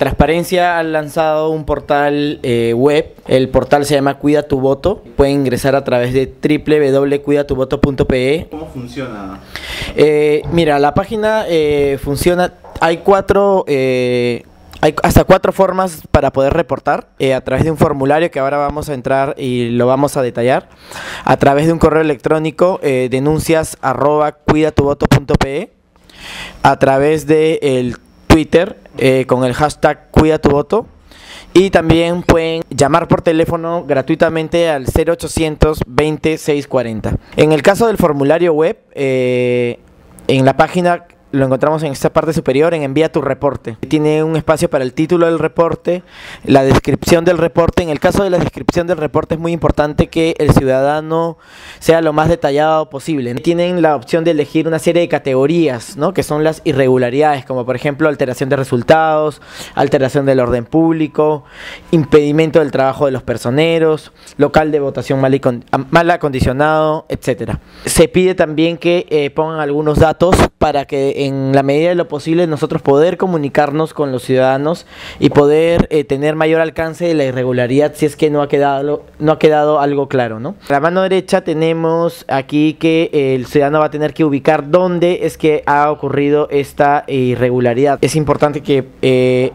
Transparencia ha lanzado un portal web, el portal se llama Cuida tu Voto, pueden ingresar a través de www.cuidatuvoto.pe. ¿Cómo funciona? Mira, la página funciona, hay hasta 4 formas para poder reportar, a través de un formulario que ahora vamos a entrar y lo vamos a detallar, a través de un correo electrónico, denuncias@cuidatuvoto.pe, a través de el Twitter con el hashtag Cuida tu Voto, y también pueden llamar por teléfono gratuitamente al 0800 20 640. En el caso del formulario web, en la página lo encontramos en esta parte superior, en envía tu reporte. Tiene un espacio para el título del reporte, la descripción del reporte. En el caso de la descripción del reporte es muy importante que el ciudadano sea lo más detallado posible. Tienen la opción de elegir una serie de categorías, ¿no?, que son las irregularidades, como por ejemplo alteración de resultados, alteración del orden público, impedimento del trabajo de los personeros, local de votación mal acondicionado, etc. Se pide también que pongan algunos datos para que en la medida de lo posible nosotros poder comunicarnos con los ciudadanos y poder tener mayor alcance de la irregularidad si es que no ha quedado algo claro, ¿no? A la mano derecha tenemos aquí que el ciudadano va a tener que ubicar dónde es que ha ocurrido esta irregularidad. Es importante que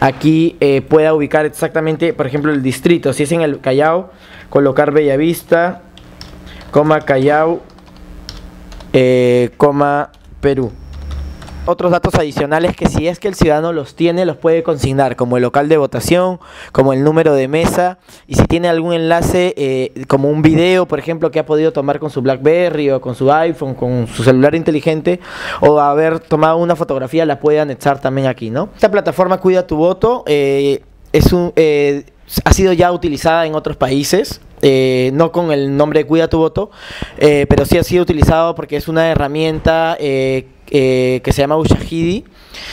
aquí pueda ubicar exactamente, por ejemplo, el distrito. Si es en el Callao, colocar Bellavista, Callao, Perú. Otros datos adicionales que si es que el ciudadano los tiene, los puede consignar, como el local de votación, como el número de mesa, y si tiene algún enlace, como un video, por ejemplo, que ha podido tomar con su Blackberry o con su iPhone, con su celular inteligente, o haber tomado una fotografía, la puede anexar también aquí, ¿no? Esta plataforma Cuida tu Voto ha sido ya utilizada en otros países. No con el nombre de Cuida tu Voto, pero sí ha sido utilizado porque es una herramienta que se llama Ushahidi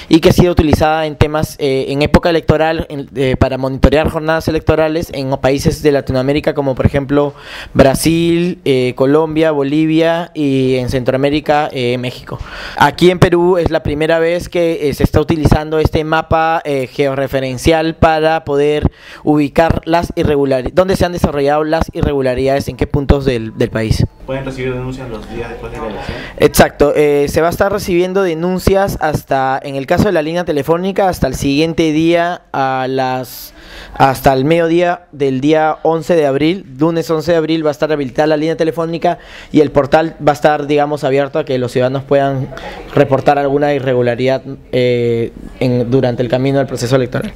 y que ha sido utilizada en temas en época electoral para monitorear jornadas electorales en países de Latinoamérica como por ejemplo Brasil, Colombia, Bolivia y en Centroamérica, México. Aquí en Perú es la primera vez que se está utilizando este mapa georreferencial para poder ubicar las irregularidades, dónde se han desarrollado las irregularidades, en qué puntos del país. ¿Pueden recibir denuncias los días después de la elección? Exacto, se va a estar recibiendo denuncias hasta, en el caso de la línea telefónica, hasta el siguiente día, hasta el mediodía del día 11 de abril, lunes 11 de abril va a estar habilitada la línea telefónica y el portal va a estar, digamos, abierto a que los ciudadanos puedan reportar alguna irregularidad durante el camino del proceso electoral.